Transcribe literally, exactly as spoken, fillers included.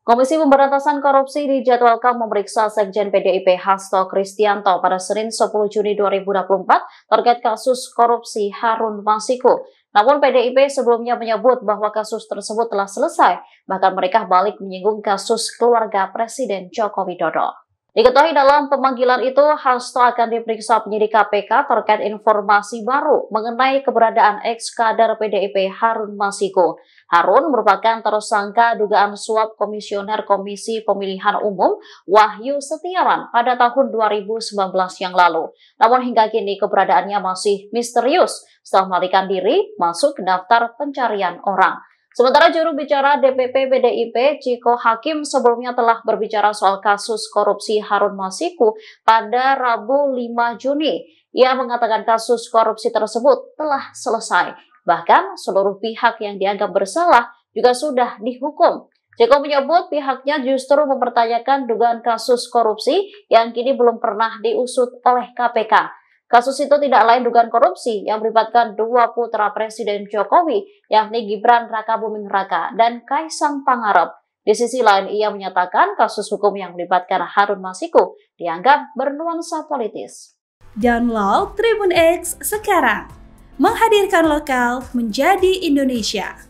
Komisi Pemberantasan Korupsi dijadwalkan memeriksa Sekjen P D I P Hasto Kristiyanto pada Senin sepuluh Juni dua ribu dua puluh empat terkait kasus korupsi Harun Masiku. Namun P D I P sebelumnya menyebut bahwa kasus tersebut telah selesai, bahkan mereka balik menyinggung kasus keluarga Presiden Joko Widodo. Diketahui dalam pemanggilan itu, Hasto akan diperiksa penyidik K P K terkait informasi baru mengenai keberadaan ex-kader P D I P Harun Masiku. Harun merupakan tersangka dugaan suap komisioner Komisi Pemilihan Umum Wahyu Setiawan pada tahun dua ribu sembilan belas yang lalu. Namun hingga kini keberadaannya masih misterius setelah melarikan diri masuk ke daftar pencarian orang. Sementara juru bicara D P P P D I P, Chico Hakim, sebelumnya telah berbicara soal kasus korupsi Harun Masiku pada Rabu lima Juni. Ia mengatakan kasus korupsi tersebut telah selesai. Bahkan seluruh pihak yang dianggap bersalah juga sudah dihukum. Chico menyebut pihaknya justru mempertanyakan dugaan kasus korupsi yang kini belum pernah diusut oleh K P K. Kasus itu tidak lain dugaan korupsi yang melibatkan dua putra Presiden Jokowi, yakni Gibran Rakabuming Raka dan Kaesang Pangarep. Di sisi lain, ia menyatakan kasus hukum yang melibatkan Harun Masiku dianggap bernuansa politis. Download Tribun X sekarang, menghadirkan lokal menjadi Indonesia.